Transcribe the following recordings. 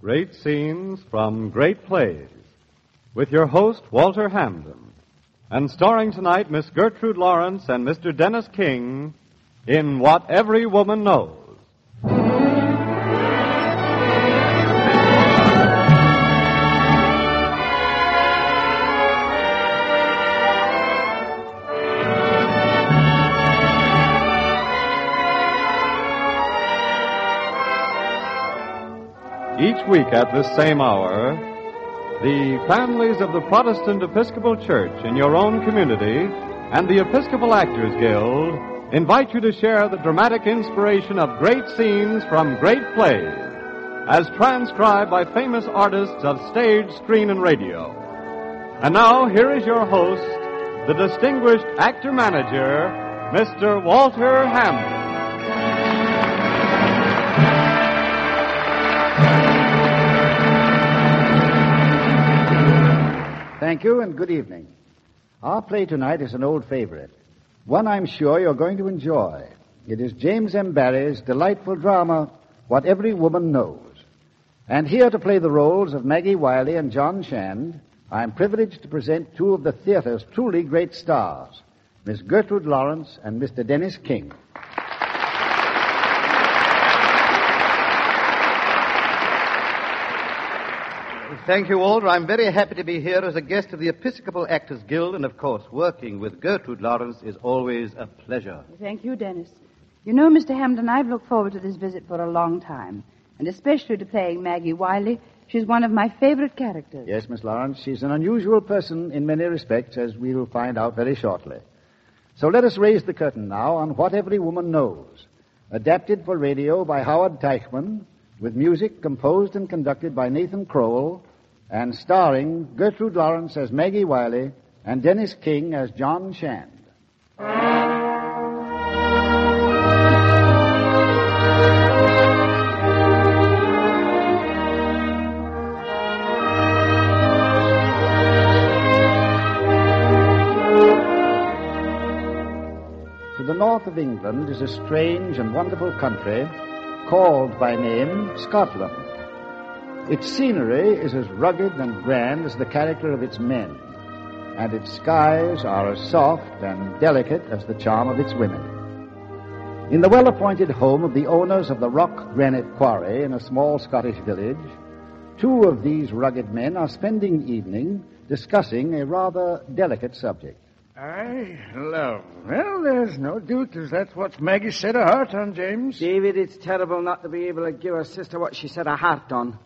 Great scenes from great plays with your host, Walter Hampden, and starring tonight Miss Gertrude Lawrence and Mr. Dennis King in What Every Woman Knows. Each week at this same hour, the families of the Protestant Episcopal Church in your own community and the Episcopal Actors Guild invite you to share the dramatic inspiration of great scenes from great plays, as transcribed by famous artists of stage, screen, and radio. And now, here is your host, the distinguished actor-manager, Mr. Walter Hampden. Thank you, and good evening. Our play tonight is an old favorite, one I'm sure you're going to enjoy. It is James M. Barrie's delightful drama, What Every Woman Knows. And here to play the roles of Maggie Wiley and John Shand, I'm privileged to present two of the theater's truly great stars, Miss Gertrude Lawrence and Mr. Dennis King. Thank you, Walter. I'm very happy to be here as a guest of the Episcopal Actors Guild, and, of course, working with Gertrude Lawrence is always a pleasure. Thank you, Dennis. You know, Mr. Hampden, I've looked forward to this visit for a long time, and especially to playing Maggie Wiley. She's one of my favorite characters. Yes, Miss Lawrence, she's an unusual person in many respects, as we'll find out very shortly. So let us raise the curtain now on What Every Woman Knows, adapted for radio by Howard Teichmann, with music composed and conducted by Nathan Crowell, and starring Gertrude Lawrence as Maggie Wiley and Dennis King as John Shand. To the north of England is a strange and wonderful country called by name Scotland. Its scenery is as rugged and grand as the character of its men, and its skies are as soft and delicate as the charm of its women. In the well-appointed home of the owners of the Rock Granite Quarry in a small Scottish village, two of these rugged men are spending evening discussing a rather delicate subject. I love. Well, there's no doubt as that's what Maggie set her heart on, James. David, it's terrible not to be able to give her sister what she set her heart on.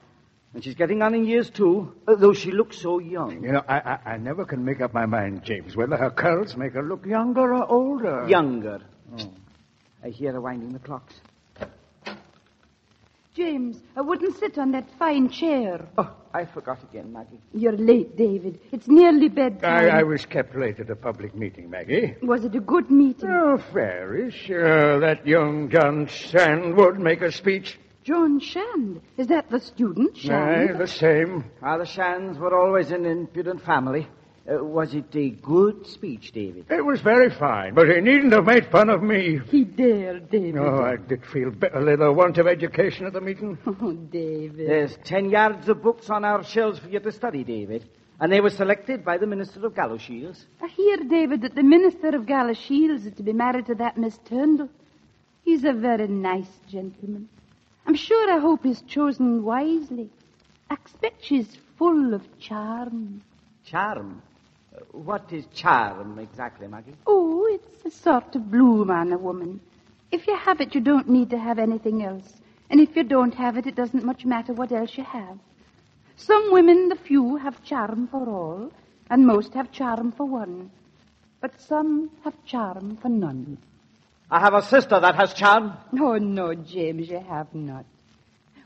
And she's getting on in years, too, though she looks so young. You know, I never can make up my mind, James, whether her curls make her look younger or older. Younger. Oh. I hear her winding the clocks. James, I wouldn't sit on that fine chair. Oh, I forgot again, Maggie. You're late, David. It's nearly bedtime. I was kept late at a public meeting, Maggie. Was it a good meeting? Oh, fairish. That young John Shand would make a speech. John Shand? Is that the student, Shand? Aye, the same. The Shands were always an impudent family. Was it a good speech, David? It was very fine, but he needn't have made fun of me. He dared, David. Oh, I did feel bitterly the want of education at the meeting. Oh, David. There's 10 yards of books on our shelves for you to study, David. And they were selected by the Minister of Galashiels. I hear, David, that the Minister of Galashiels is to be married to that Miss Turnbull. He's a very nice gentleman. I'm sure I hope he's chosen wisely. I expect she's full of charm. Charm? What is charm exactly, Maggie? Oh, it's a sort of bloom on a woman. If you have it, you don't need to have anything else. And if you don't have it, it doesn't much matter what else you have. Some women, the few, have charm for all, and most have charm for one. But some have charm for none. I have a sister that has charm. Oh, no, James, you have not.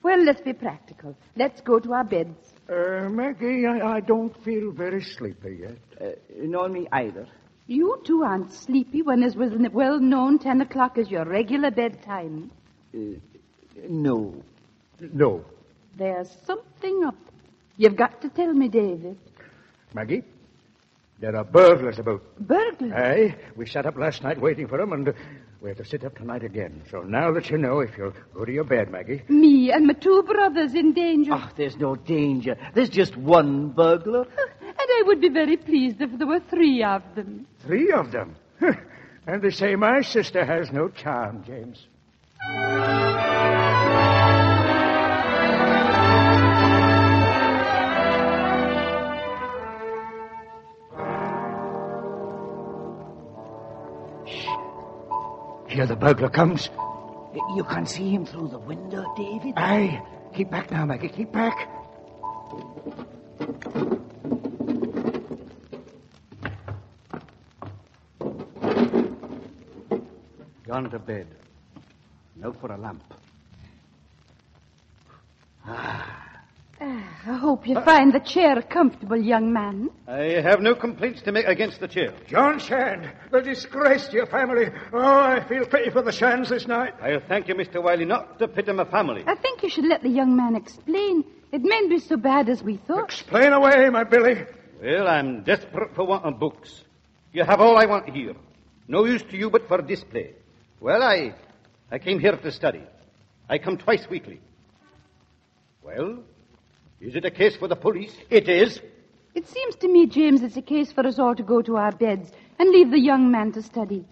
Well, let's be practical. Let's go to our beds. Maggie, I don't feel very sleepy yet. Nor me either. You two aren't sleepy when it was well known 10 o'clock is your regular bedtime. No. No. There's something up. You've got to tell me, David. Maggie? There are burglars about. Burglars? Aye. We sat up last night waiting for them, and We have to sit up tonight again. So now that you know, if you'll go to your bed, Maggie. Me and my two brothers in danger. Oh, there's no danger. There's just one burglar. And I would be very pleased if there were three of them. Three of them? And they say my sister has no charm, James. Here the burglar comes. You can see him through the window, David. Aye. Keep back now, Maggie. Keep back. Gone to bed. No for a lamp. I hope you find the chair comfortable, young man. I have no complaints to make against the chair. John Shand, the disgrace to your family. Oh, I feel pity for the Shands this night. I'll thank you, Mr. Wiley, not to pity my family. I think you should let the young man explain. It mayn't be so bad as we thought. Explain away, my Billy. Well, I'm desperate for want of books. You have all I want here. No use to you but for display. Well, I came here to study. I come twice weekly. Well, is it a case for the police? It is. It seems to me, James, it's a case for us all to go to our beds and leave the young man to study.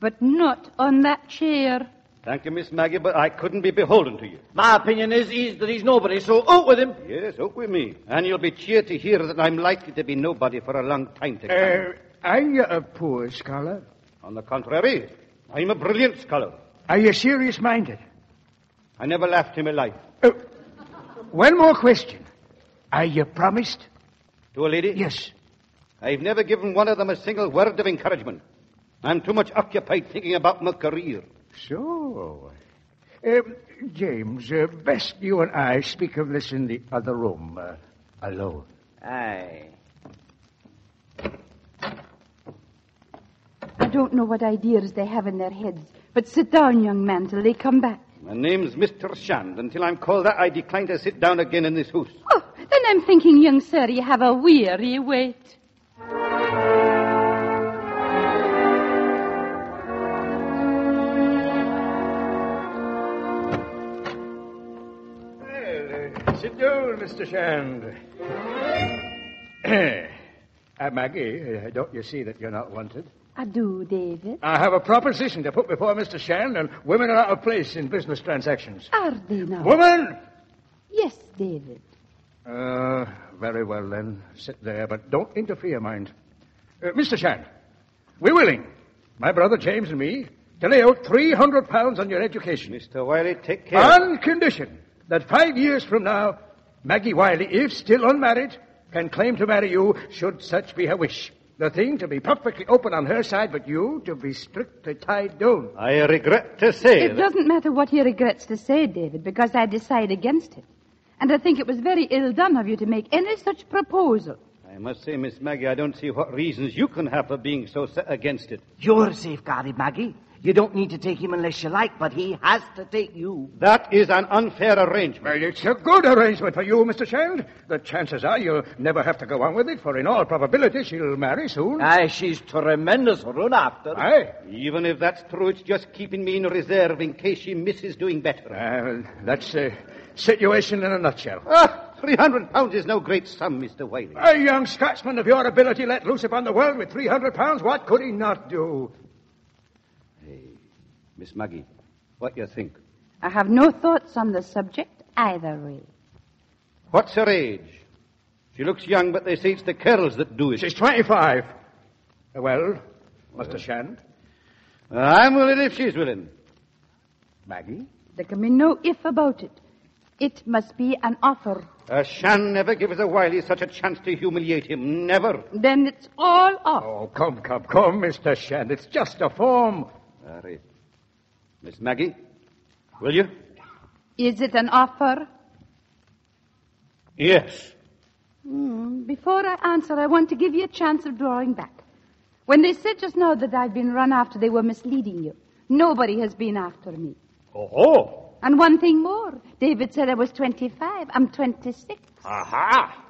But not on that chair. Thank you, Miss Maggie, but I couldn't be beholden to you. My opinion is that he's nobody, so out with him. Yes, out with me. And you'll be cheered to hear that I'm likely to be nobody for a long time to come. Are you a poor scholar? On the contrary, I'm a brilliant scholar. Are you serious-minded? I never laughed in my life. One more question. Are you promised? To a lady? Yes. I've never given one of them a single word of encouragement. I'm too much occupied thinking about my career. So, James, best you and I speak of this in the other room, alone. Aye. I don't know what ideas they have in their heads, but sit down, young man, till they come back. My name's Mr. Shand. Until I'm called that, I decline to sit down again in this house. Oh, then I'm thinking, young sir, you have a weary wait. Well, sit down, Mr. Shand. Maggie, don't you see that you're not wanted? I do, David. I have a proposition to put before Mr. Shand, and women are out of place in business transactions. Are they now? Woman! Yes, David. Very well, then. Sit there, but don't interfere, mind. Mr. Shand, we're willing, my brother James and me, to lay out £300 on your education. Mr. Wiley, take care. On condition that 5 years from now, Maggie Wiley, if still unmarried, can claim to marry you should such be her wish. The thing to be perfectly open on her side, but you to be strictly tied down. I regret to say it that... doesn't matter what he regrets to say, David, because I decide against it. And I think it was very ill done of you to make any such proposal. I must say, Miss Maggie, I don't see what reasons you can have for being so set against it. You're safeguarded, Maggie. You don't need to take him unless you like, but he has to take you. That is an unfair arrangement. Well, it's a good arrangement for you, Mr. Shand. The chances are you'll never have to go on with it, for in all probability she'll marry soon. Aye, she's tremendous run after. Aye. Even if that's true, it's just keeping me in reserve in case she misses doing better. That's the situation in a nutshell. £300 is no great sum, Mr. Wiley. A young Scotsman of your ability let loose upon the world with £300, what could he not do? Miss Maggie, what do you think? I have no thoughts on the subject either way. What's her age? She looks young, but they say it's the curls that do it. She's 25. Well, Mr. Shand? I'm willing if she's willing. Maggie? There can be no if about it. It must be an offer. Shand never gives a Wiley such a chance to humiliate him. Never. Then it's all off. Oh, come, Mr. Shand. It's just a form. Very. Miss Maggie, will you? Is it an offer? Yes. Before I answer, I want to give you a chance of drawing back. When they said just now that I'd been run after, they were misleading you. Nobody has been after me. Oh. And one thing more. David said I was 25. I'm 26. Aha.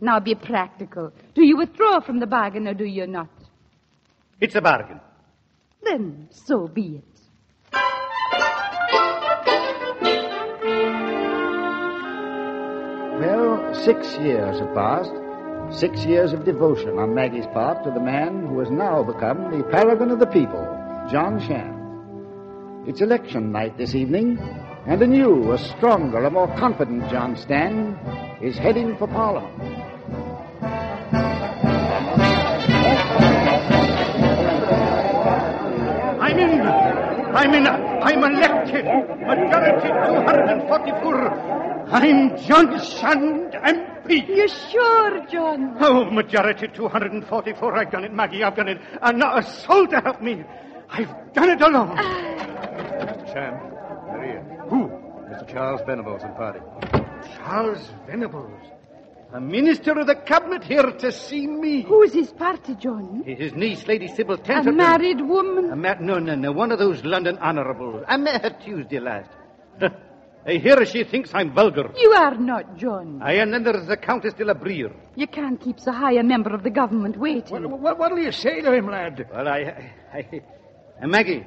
Now be practical. Do you withdraw from the bargain or do you not? It's a bargain. Then so be it. No, 6 years have passed. 6 years of devotion on Maggie's part to the man who has now become the paragon of the people, John Shand. It's election night this evening, and a new, a stronger, a more confident John Shand is heading for Parliament. I'm elected, majority 244. I'm John Shand, MP. You sure, John? Oh, majority 244. I've done it, Maggie, I've done it. And not a soul to help me. I've done it alone. Shand, there he is. Who? Mr. Charles Venables and party. Charles Venables? A minister of the cabinet here to see me. Who is his party, John? His niece, Lady Sybil Tenterden. A married woman? No, one of those London honourables. I met her Tuesday last. I hear she thinks I'm vulgar. You are not, John. I am under the Comtesse de la Brière. You can't keep so high a member of the government waiting. What'll you say to him, lad? Well, Maggie,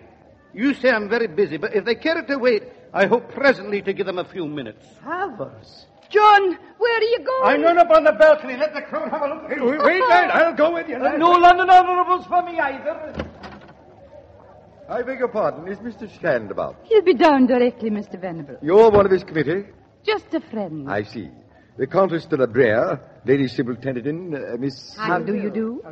you say I'm very busy, but if they care to wait, I hope presently to give them a few minutes. Havers. John, where are you going? I'm going up on the balcony. Let the crowd have a look. Wait, lad. I'll go with you. No London honourables for me either. I beg your pardon. Is Mr. Shand about? He'll be down directly, Mr. Venables. You're one of his committee? Just a friend. I see. The Comtesse de la Brière, Lady Sybil Tenterden, Miss... How do you do?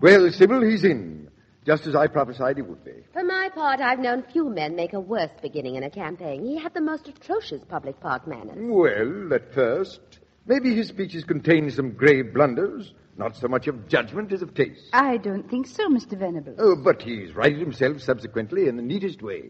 Well, Sybil, he's in. Just as I prophesied he would be. For my part, I've known few men make a worse beginning in a campaign. He had the most atrocious public park manners. Well, at first, maybe his speeches contained some grave blunders. Not so much of judgment as of taste. I don't think so, Mr. Venables. Oh, but he's righted himself subsequently in the neatest way.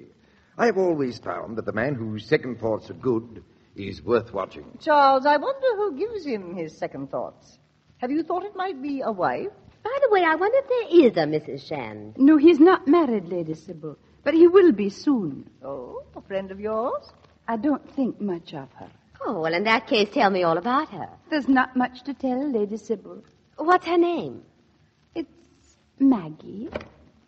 I have always found that the man whose second thoughts are good is worth watching. Charles, I wonder who gives him his second thoughts. Have you thought it might be a wife? By the way, I wonder if there is a Mrs. Shand. No, he's not married, Lady Sybil, but he will be soon. Oh, a friend of yours? I don't think much of her. Oh, well, in that case, tell me all about her. There's not much to tell, Lady Sybil. What's her name? It's Maggie.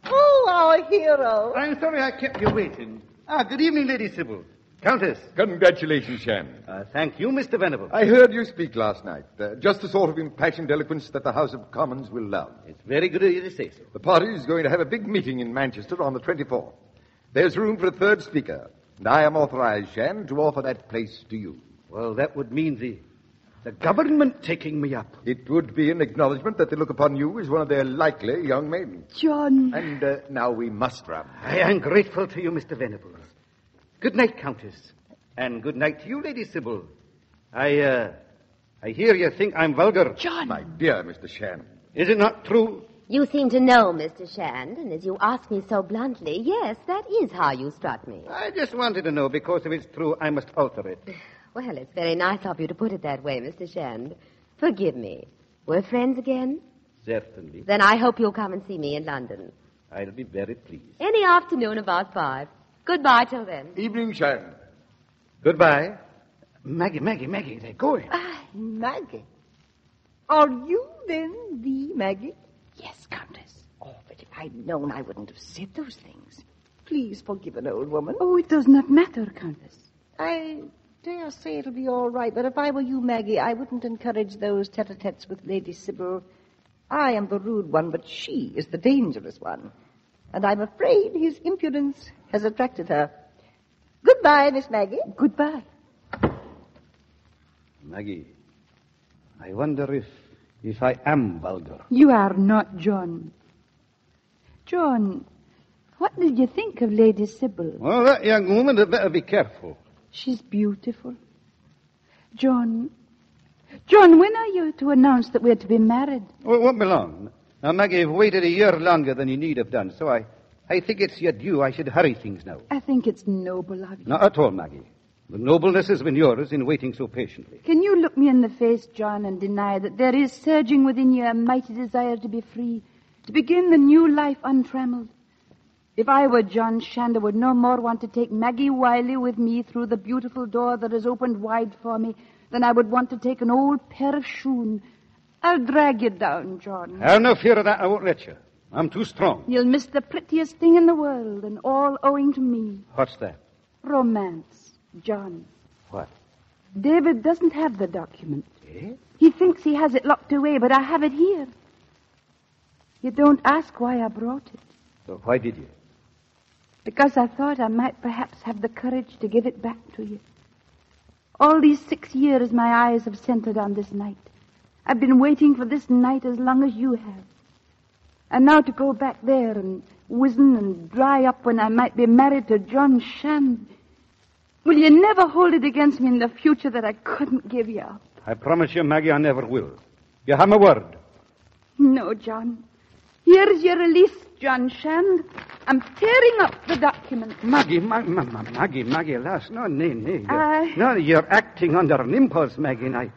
Oh, our hero. I'm sorry I kept you waiting. Good evening, Lady Sybil. Countess. Congratulations, Shand. Thank you, Mr. Venables. I heard you speak last night. Just the sort of impassioned eloquence that the House of Commons will love. It's very good of you to say so. The party is going to have a big meeting in Manchester on the 24th. There's room for a third speaker, and I am authorized, Shand, to offer that place to you. Well, that would mean the government taking me up. It would be an acknowledgement that they look upon you as one of their likely young maidens. John. And now we must run. I am grateful to you, Mr. Venables. Good night, Countess. And good night to you, Lady Sybil. I hear you think I'm vulgar. John! My dear Mr. Shand. Is it not true? You seem to know, Mr. Shand, and as you ask me so bluntly, yes, that is how you strut me. I just wanted to know, because if it's true, I must alter it. Well, it's very nice of you to put it that way, Mr. Shand. Forgive me. We're friends again? Certainly. Then I hope you'll come and see me in London. I'll be very pleased. Any afternoon about 5. Goodbye till then. Evening, Shand. Goodbye. Maggie, they're going. Maggie? Are you then the Maggie? Yes, Countess. Oh, but if I'd known, I wouldn't have said those things. Please forgive an old woman. Oh, it does not matter, Countess. I dare say it'll be all right, but if I were you, Maggie, I wouldn't encourage those tete-a-tetes with Lady Sybil. I am the rude one, but she is the dangerous one. And I'm afraid his impudence has attracted her. Goodbye, Miss Maggie. Goodbye. Maggie, I wonder if I am vulgar. You are not, John. John, what did you think of Lady Sybil? Well, that young woman had better be careful. She's beautiful. John, when are you to announce that we're to be married? Well, it won't be long. Now, Maggie, you've waited a year longer than you need have done, so I think it's your due. I should hurry things now. I think it's noble of you. Not at all, Maggie. The nobleness has been yours in waiting so patiently. Can you look me in the face, John, and deny that there is surging within you a mighty desire to be free, to begin the new life untrammeled? If I were John Shand, I would no more want to take Maggie Wiley with me through the beautiful door that has opened wide for me than I would want to take an old pair of shoon. I'll drag you down, John. Have no fear of that. I won't let you. I'm too strong. You'll miss the prettiest thing in the world, and all owing to me. What's that? Romance, John. What? David doesn't have the document. Eh? He thinks he has it locked away, but I have it here. You don't ask why I brought it. So why did you? Because I thought I might perhaps have the courage to give it back to you. All these 6 years my eyes have centered on this night. I've been waiting for this night as long as you have. And now to go back there and wizen and dry up when I might be married to John Shand. Will you never hold it against me in the future that I couldn't give you up? I promise you, Maggie, I never will. You have my word. No, John. Here's your release, John Shand. I'm tearing up the document. Maggie, lass. No. No, you're acting under an impulse, Maggie, and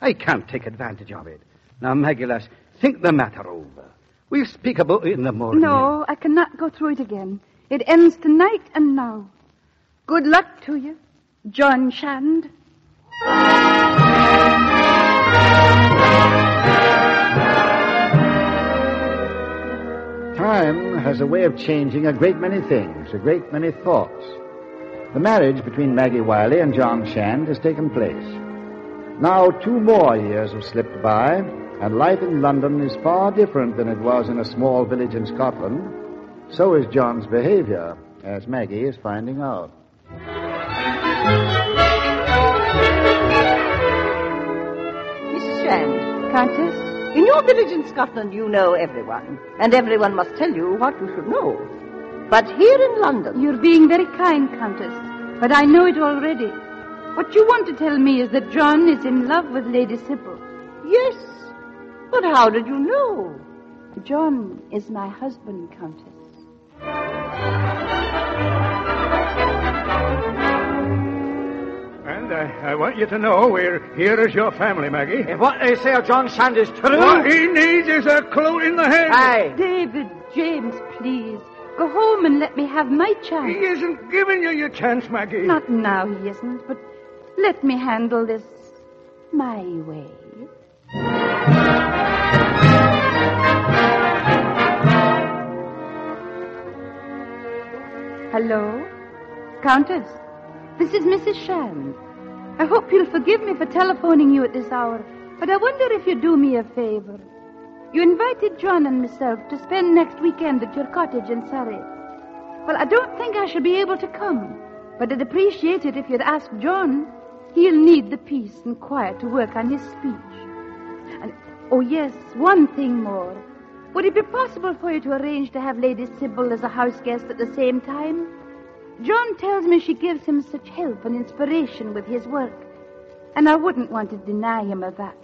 I can't take advantage of it. Now, Maggie, lass, think the matter over. We'll speak about it in the morning. No, I cannot go through it again. It ends tonight and now. Good luck to you, John Shand. Time has a way of changing a great many things, a great many thoughts. The marriage between Maggie Wiley and John Shand has taken place. Now 2 more years have slipped by, and life in London is far different than it was in a small village in Scotland. So is John's behavior, as Maggie is finding out. Mrs. Shand, Countess? In your village in Scotland, you know everyone, and everyone must tell you what you should know. But here in London... You're being very kind, Countess, but I know it already. What you want to tell me is that John is in love with Lady Sybil. Yes, but how did you know? John is my husband, Countess. I want you to know we're here as your family, Maggie. If what they say of John Shand is true... What he needs is a clue in the head. Aye. David, James, please. Go home and let me have my chance. He isn't giving you your chance, Maggie. Not now he isn't, but let me handle this my way. Hello? Countess, this is Mrs. Shand. I hope you'll forgive me for telephoning you at this hour, but I wonder if you'd do me a favor. You invited John and myself to spend next weekend at your cottage in Surrey. Well, I don't think I shall be able to come, but I'd appreciate it if you'd ask John. He'll need the peace and quiet to work on his speech. And, oh yes, one thing more. Would it be possible for you to arrange to have Lady Sybil as a house guest at the same time? John tells me she gives him such help and inspiration with his work, and I wouldn't want to deny him of that.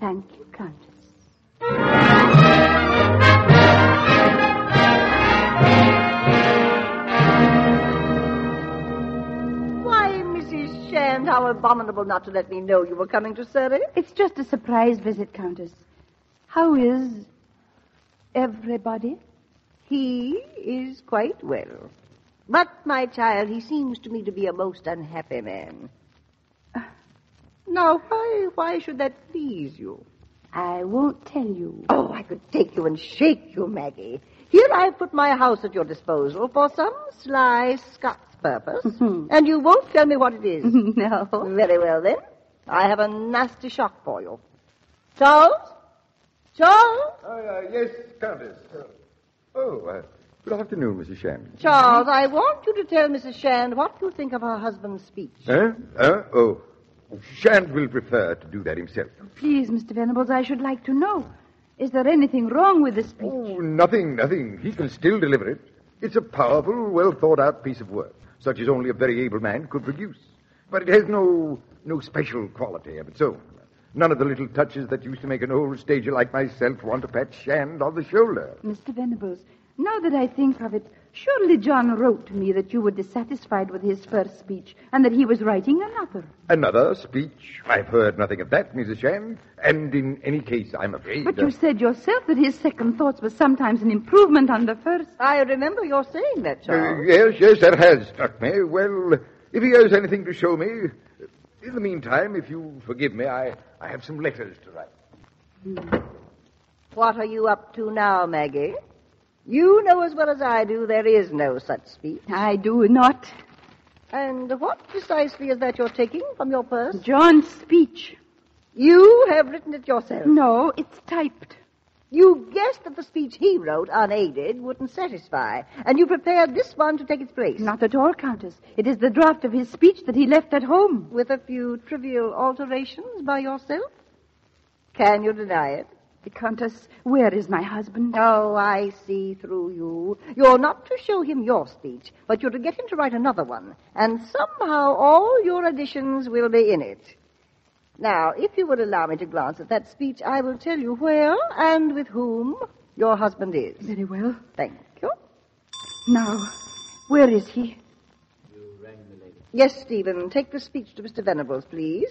Thank you, Countess. Why, Mrs. Shand, how abominable not to let me know you were coming to Surrey. It's just a surprise visit, Countess. How is everybody? He is quite well. But, my child, he seems to me to be a most unhappy man. Now, why should that please you? I won't tell you. Oh, I could take you and shake you, Maggie. Here I've put my house at your disposal for some sly Scots purpose, and you won't tell me what it is. No. Very well, then. I have a nasty shock for you. Charles? Yes, Countess. Good afternoon, Mrs. Shand. Charles, I want you to tell Mrs. Shand what you think of her husband's speech. Shand will prefer to do that himself. Please, Mr. Venables, I should like to know. Is there anything wrong with the speech? Oh, nothing. He can still deliver it. It's a powerful, well-thought-out piece of work, such as only a very able man could produce. But it has no special quality of its own. None of the little touches that used to make an old stager like myself want to pat Shand on the shoulder. Mr. Venables... Now that I think of it, surely John wrote to me that you were dissatisfied with his first speech and that he was writing another. Another speech? I've heard nothing of that, Mrs. Shand, and in any case, I'm afraid... But you said yourself that his second thoughts were sometimes an improvement on the first. I remember your saying that, Charles. Yes, that has struck me. Well, if he has anything to show me... In the meantime, if you forgive me, I have some letters to write. What are you up to now, Maggie? You know as well as I do there is no such speech. I do not. And what precisely is that you're taking from your purse? John's speech. You have written it yourself? No, it's typed. You guessed that the speech he wrote, unaided, wouldn't satisfy, and you prepared this one to take its place. Not at all, Countess. It is the draft of his speech that he left at home. With a few trivial alterations by yourself? Can you deny it? Countess, where is my husband? Oh, I see through you. You're not to show him your speech, but you're to get him to write another one, and somehow all your additions will be in it. Now, if you would allow me to glance at that speech, I will tell you where and with whom your husband is. Very well. Thank you. Now, where is he? You rang the lady. Yes, Stephen. Take the speech to Mr. Venables, please.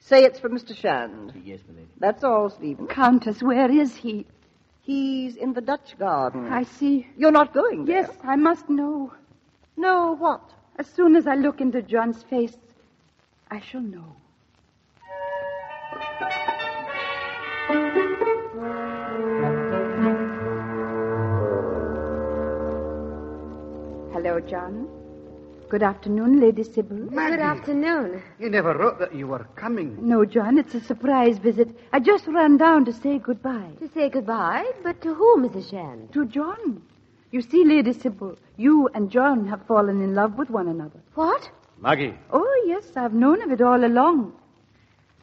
Say it's from Mr. Shand. Yes, my lady. That's all, Stephen. Countess, where is he? He's in the Dutch garden. I see. You're not going there. Yes, I must know. Know what? As soon as I look into John's face, I shall know. Hello, John. Good afternoon, Lady Sybil. Maggie. Good afternoon. You never wrote that you were coming. No, John, it's a surprise visit. I just ran down to say goodbye. To say goodbye? But to whom, Mrs. Shand? To John. You see, Lady Sybil, you and John have fallen in love with one another. What? Maggie. Oh, yes, I've known of it all along.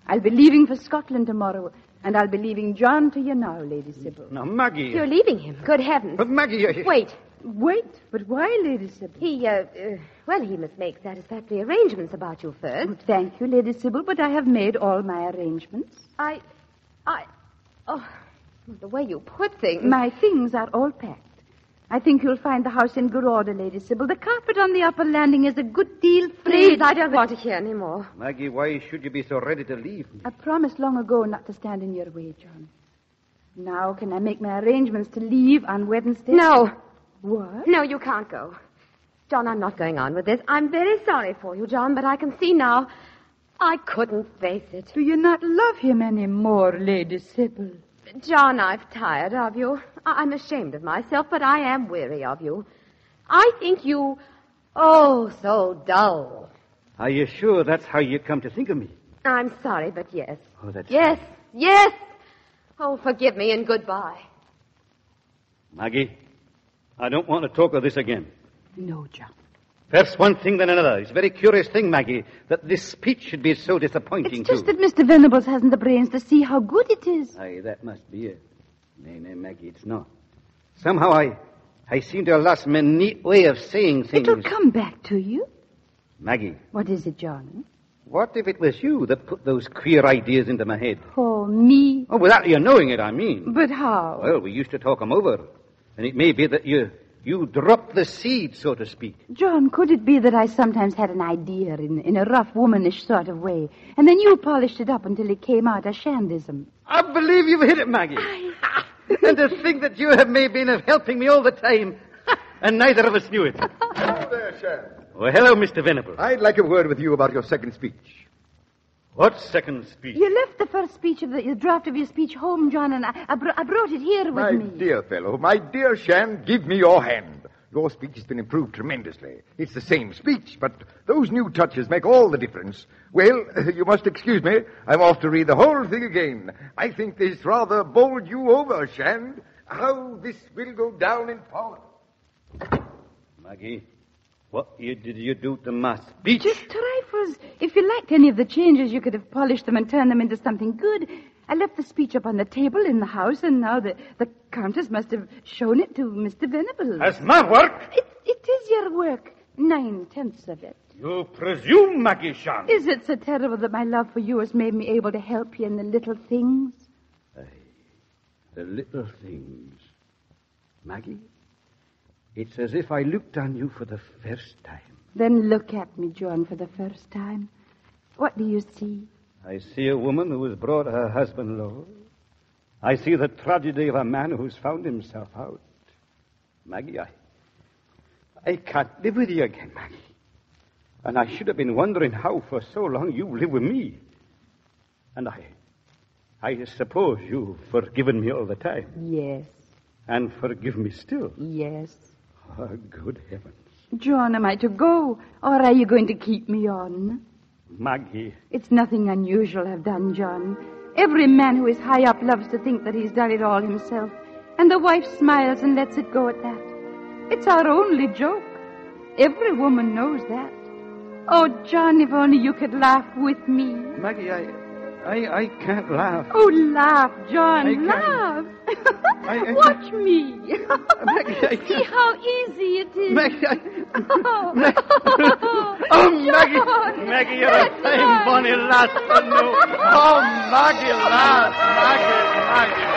I'll be leaving for Scotland tomorrow, and I'll be leaving John to you now, Lady Sybil. No, Maggie. You're leaving him. Good heavens. But, Maggie, you're... Wait, but why, Lady Sybil? He must make satisfactory arrangements about you first. Oh, thank you, Lady Sybil, but I have made all my arrangements. The way you put things. My things are all packed. I think you'll find the house in good order, Lady Sybil. The carpet on the upper landing is a good deal frayed. Please, I don't want to hear any more. Maggie, why should you be so ready to leave me? I promised long ago not to stand in your way, John. Now, can I make my arrangements to leave on Wednesday? No. What? No, you can't go. John, I'm not going on with this. I'm very sorry for you, John, but I can see now I couldn't face it. Do you not love him any more, Lady Sybil? John, I've tired of you. I'm ashamed of myself, but I am weary of you. I think you... Oh, so dull. Are you sure that's how you come to think of me? I'm sorry, but yes. Oh, that's... Yes, funny. Yes. Oh, forgive me and goodbye. Maggie... I don't want to talk of this again. No, John. Perhaps one thing then another. It's a very curious thing, Maggie, that this speech should be so disappointing. It's just that Mr. Venables hasn't the brains to see how good it is. Aye, that must be it. Nay, Maggie, it's not. Somehow I seem to have lost my neat way of saying things. It'll come back to you. Maggie. What is it, John? What if it was you that put those queer ideas into my head? Oh, me? Oh, without your knowing it, I mean. But how? Well, we used to talk them over. And it may be that you dropped the seed, so to speak. John, could it be that I sometimes had an idea in a rough, womanish sort of way, and then you polished it up until it came out as Shandism? I believe you've hit it, Maggie. And to think that you have maybe been helping me all the time, and neither of us knew it. Hello there, Shand. Well, hello, Mr. Venables. I'd like a word with you about your second speech. What second speech? You left the first speech of the draft of your speech home, John, and I brought it here with me. My dear fellow, my dear Shand, give me your hand. Your speech has been improved tremendously. It's the same speech, but those new touches make all the difference. Well, you must excuse me. I'm off to read the whole thing again. I think this rather bowled you over, Shand. How this will go down in Parliament. Maggie. What did you do to my speech? Just trifles. If you liked any of the changes, you could have polished them and turned them into something good. I left the speech up on the table in the house, and now the Countess must have shown it to Mr. Venables. That's my work. It is your work. 9/10 of it. You presume, Maggie Shand. Is it so terrible that my love for you has made me able to help you in the little things? Aye, the little things. Maggie? It's as if I looked on you for the first time. Then look at me, John, for the first time. What do you see? I see a woman who has brought her husband low. I see the tragedy of a man who's found himself out. Maggie, I can't live with you again, Maggie. And I should have been wondering how for so long you live with me. And I suppose you've forgiven me all the time. Yes. And forgive me still. Yes. Oh, good heavens. John, am I to go, or are you going to keep me on? Maggie. It's nothing unusual I've done, John. Every man who is high up loves to think that he's done it all himself. And the wife smiles and lets it go at that. It's our only joke. Every woman knows that. Oh, John, if only you could laugh with me. Maggie, I can't laugh. Oh, laugh, John, laugh. I watch me. Maggie, I can't. See how easy it is. Maggie, John. Maggie, you're a fine, bonny lass to know. Oh, Maggie, laugh. Maggie.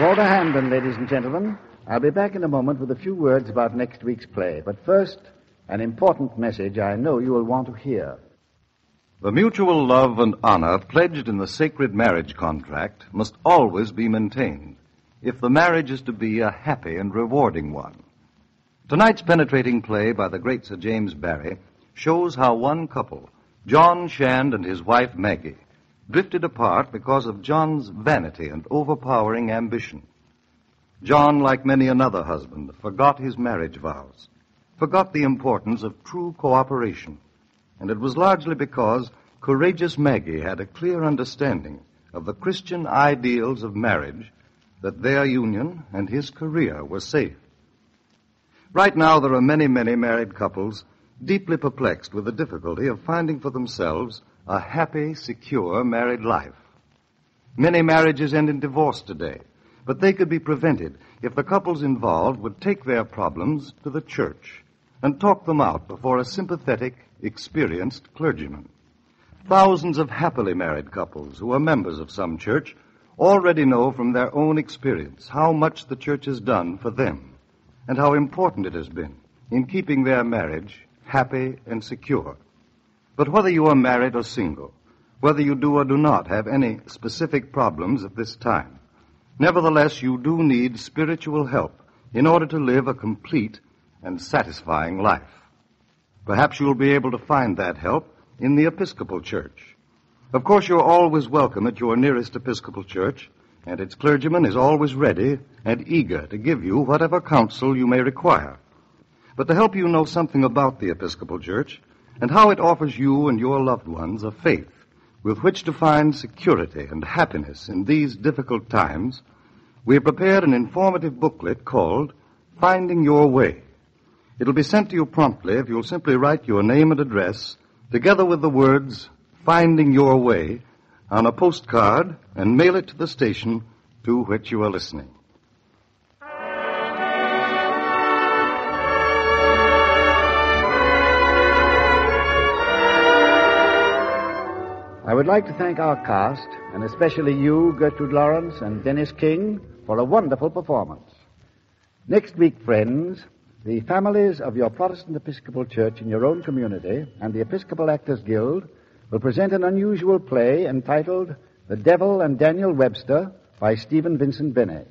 Walter Hampden, ladies and gentlemen. I'll be back in a moment with a few words about next week's play. But first, an important message I know you will want to hear. The mutual love and honor pledged in the sacred marriage contract must always be maintained if the marriage is to be a happy and rewarding one. Tonight's penetrating play by the great Sir James Barrie shows how one couple, John Shand and his wife Maggie, drifted apart because of John's vanity and overpowering ambition. John, like many another husband, forgot his marriage vows, forgot the importance of true cooperation, and it was largely because courageous Maggie had a clear understanding of the Christian ideals of marriage that their union and his career were safe. Right now, there are many, many married couples deeply perplexed with the difficulty of finding for themselves a happy, secure married life. Many marriages end in divorce today, but they could be prevented if the couples involved would take their problems to the church and talk them out before a sympathetic, experienced clergyman. Thousands of happily married couples who are members of some church already know from their own experience how much the church has done for them and how important it has been in keeping their marriage happy and secure. But whether you are married or single, whether you do or do not have any specific problems at this time, nevertheless, you do need spiritual help in order to live a complete and satisfying life. Perhaps you'll be able to find that help in the Episcopal Church. Of course, you're always welcome at your nearest Episcopal Church, and its clergyman is always ready and eager to give you whatever counsel you may require. But to help you know something about the Episcopal Church and how it offers you and your loved ones a faith with which to find security and happiness in these difficult times, we have prepared an informative booklet called Finding Your Way. It'll be sent to you promptly if you'll simply write your name and address together with the words Finding Your Way on a postcard and mail it to the station to which you are listening. I would like to thank our cast, and especially you, Gertrude Lawrence and Dennis King, for a wonderful performance. Next week, friends, the families of your Protestant Episcopal Church in your own community and the Episcopal Actors Guild will present an unusual play entitled The Devil and Daniel Webster by Stephen Vincent Benet.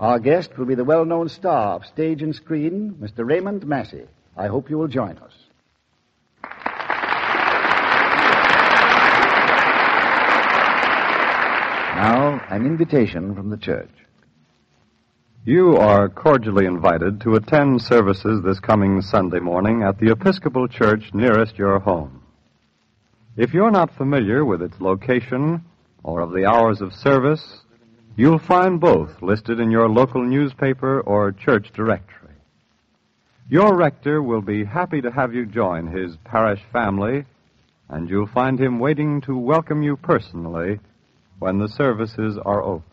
Our guest will be the well-known star of stage and screen, Mr. Raymond Massey. I hope you will join us. Now, an invitation from the church. You are cordially invited to attend services this coming Sunday morning at the Episcopal Church nearest your home. If you're not familiar with its location or of the hours of service, you'll find both listed in your local newspaper or church directory. Your rector will be happy to have you join his parish family, and you'll find him waiting to welcome you personally when the services are over.